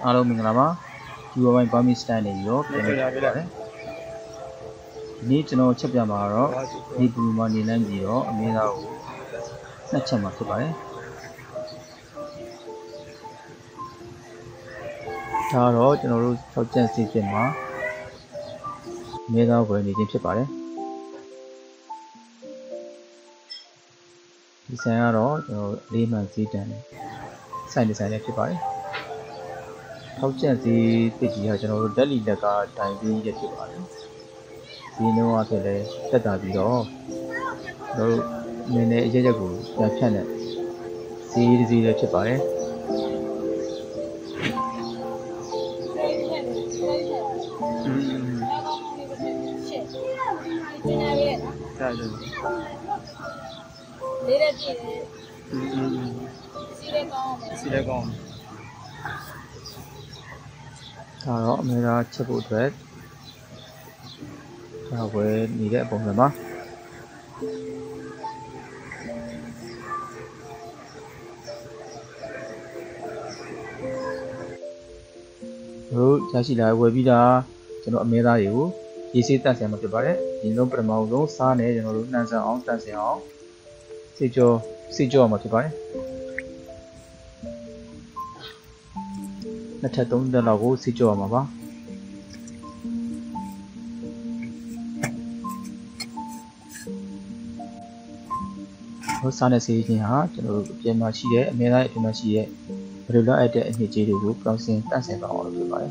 Alo mình làm á, vừa mới bấm stand này rồi, nít nó chấp nhận mà rồi, đi cùng mà đi làm gì đó, mình đâu, nó chả mà cái bài, sau đó cho nó luôn sau chân xì chân má, mình đâu với mình kiếm cái bài đấy, đi xe đó cho nó đi mà xì chân, sai đi sai đẹp cái bài. Thấu chân thì tự chỉ cho nó đã lì được cả tài viên cho chị bạn thì nếu mà thế này tất cả gì đó nó nên để cho cụ đã chăn này thì gì là chị bạn đấy silicon đó mới ra chấp vụ thuế chào với nghỉ lễ bóng rồi mắt ừ cháu chỉ là với bây giờ cho nó mới ra hiểu thì xin ta sẽ một cái bát đấy thì nó phải màu giống xa này cho nó đúng là sao ta sẽ ó xin cho một cái bát nó chạy tống đơn là vô xí chùa mà bác nó xa này xí thì hả cho nó trên mà xí đấy mê lại trên mà xí đấy rồi đó ai để thì chỉ được lúc đó xin ta sẽ bỏ được vậy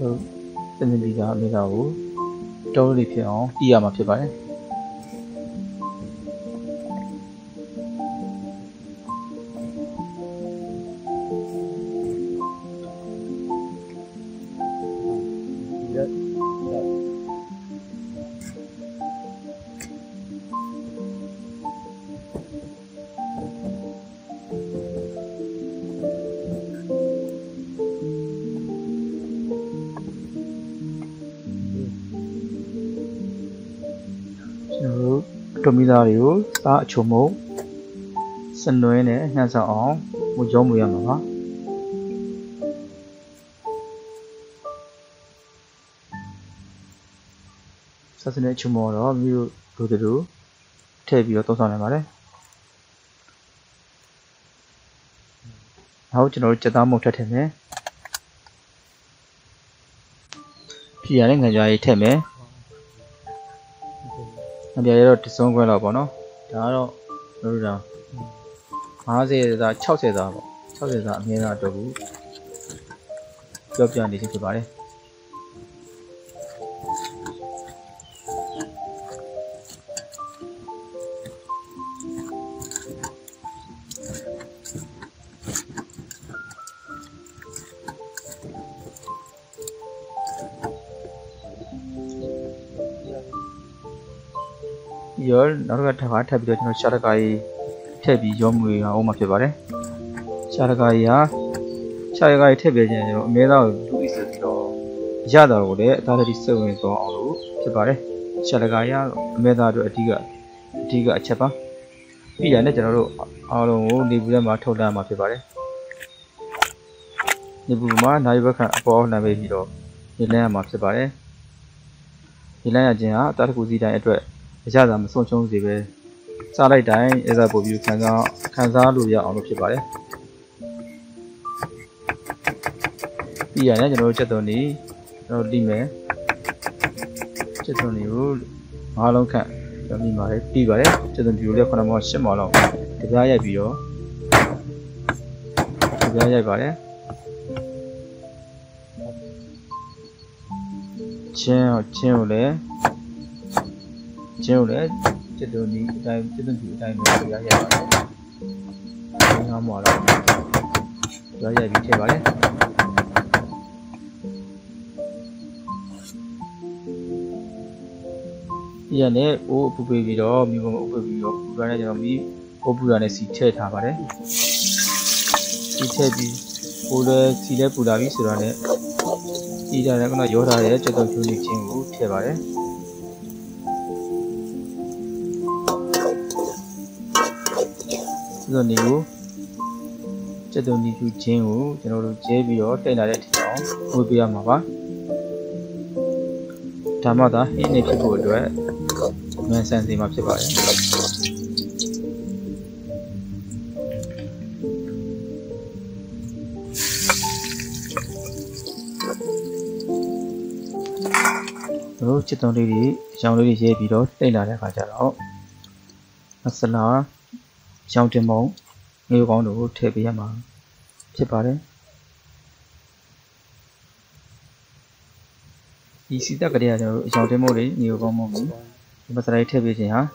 ừ tên mình đi ra bây giờ trâu thì phải nó đi mà phải vậy bây giờ nếu ta chủ mẫu sân núi này nhà giàu một gió mùa mà sao thế này chủ mẫu đó ví dụ đủ thế bây giờ tôi này mà đấy hầu cho nó ta một trái thẻ thì anh người dài thẻ mẹ bây giờ thì xong rồi là bọn nó đó rồi rồi à gì là cháu gì là nghe là đồ gấp cho anh đi xin cái bài đi giờ nó ra thay phải thay bây giờ cho nó xả ra cái thay bị do người ông mặc cái vải đấy xả ra cái á xả ra cái thay bây giờ nó mấy đâu đủ ít đó giá đâu đấy ta đi sâu người đó áo cái vải đấy xả ra cái á mấy đâu được đi cả chắc á bây giờ này cho nó áo luôn đi bây giờ mà thâu ra mà cái vải đấy đi bây giờ mà nãy bữa khăn bỏ nãy bây giờ đi lấy mà cái vải đấy đi lấy gì á ta cũng gì đấy rồi giờ làm xong trong gì về sau đây đấy giờ bộ biểu khán giả lùi vào ông chị đấy bây giờ nhé rồi cho tôi đi rồi đi mẹ cho tôi níu mà lâu cả rồi đi mà đi vậy cho tôi níu được con nào xem mà lâu thì ra vậy biểu thì ra vậy vậy chèo đấy chiều đấy chết đường đi tay chết đường thủy tay nó giá dài nó mỏ lắm giá dài bị chết đấy bây giờ này ô phụ bê video mình còn ô bê video cái này cho mình ô bê này xịt chết thả vào đấy xịt chết đi ô đấy xịt đấy phụ đã bị sửa này đi ra này con nó yếu ra đấy chết đường thủy đi chém ô chết vào đấy rồi nếu chất lượng như trên của cho nó chế bị ở trên là để nó vui vẻ mà quá tham gia đó hiện nay của rồi mình xem gì mà sẽ vậy rồi chất lượng đi trong đi chế bị đó đây là để phải trả đó nó sẽ là trong trên món yêu con đủ thể bị mà chết bà đấy ý sĩ ta cái này là trong trên món đấy nhiều con món mà sao lại thể bị gì hả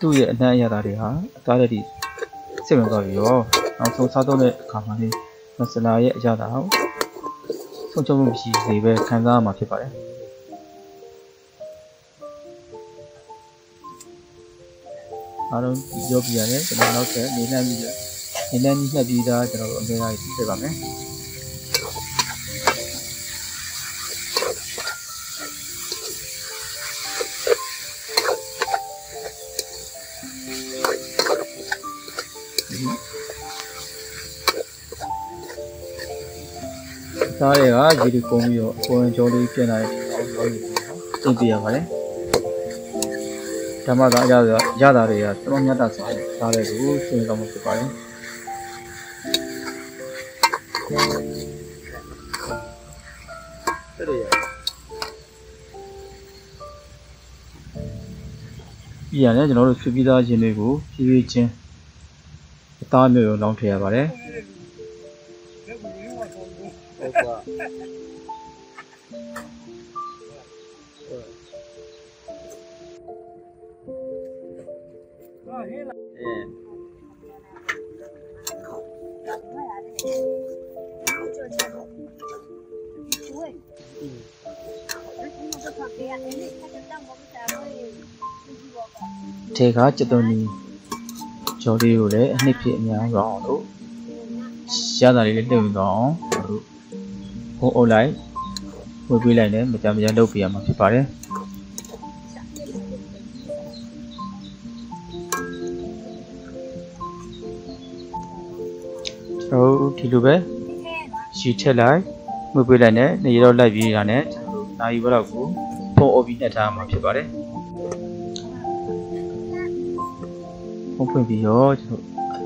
tôi hiện nay nhà ta đi hả ta đây đi xem mình có gì không ông số sao tôi lại cảm thấy nó sẽ là dễ cho tao không cho mình chỉ gì về khán giả mà chết bà đấy ở đâu job giờ đấy cho nên nó sẽ đến làm gì ra cho nó ở đây này để bằng đấy sao vậy á gì được công việc công cho đi cái này đi bia vậy tham gia gia đạo thì trong nhà ta sẽ tạo ra đủ sự đồng thuận đấy. Giờ này chúng nó được suy ra trên này của suy trên ta mới lòng thề vào đấy. Thế khá cho tôi cho điều để nếp hiện nhà rõ đủ xa là đến đường rõ không ô lấy bởi vì này nữa mà chạm ra đâu phải mà phải phải đấy rồi thì được đấy chỉ thế lại bởi vì này nữa này đâu lại vì là nè này vào đầu cũng không ô bị này thà mà phải phải đấy không phải vì do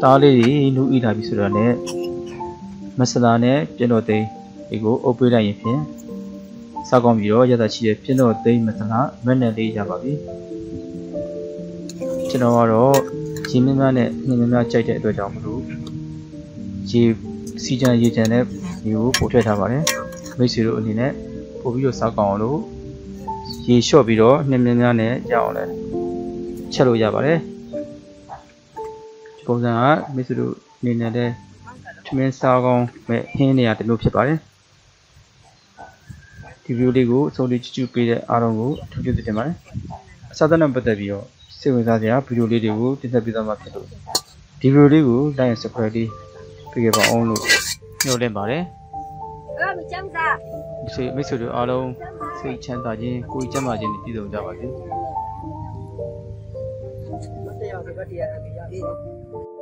ta lấy đi nuôi là bị sửa này mà sửa này trên đầu tây thì có ốp lại như thế sao còn vì do giờ ta chỉ trên đầu tây mà sửa vẫn là đi ra bảo đi trên đầu đó chỉ nên này nên là chạy chạy đuổi chồng đủ chỉ xí chân gì chân này nếu bố chơi thà bảo đấy mấy sửa thì này bố ví dụ sao còn đủ chỉ cho vì đó nên là này giàu này chơi đồ già bảo đấy cô giáo mấy sự nên đây chúng sao con mẹ hen này thì nộp sẽ phải thì video đi gú sau đi chụp cái áo gú chụp cho tụi mày sao ta nằm bắt tay video xem người ta gì á video đi gú trên tay video mà thôi thì video đi gú đây sẽ phải đi bây giờ vào luôn nhiều lên bảo đấy mấy sự áo đâu xây chân tay gì cúi chân mà gì đi đâu ra vậy. Hãy subscribe cho kênh Ghiền Mì Gõ để không bỏ lỡ những video hấp dẫn.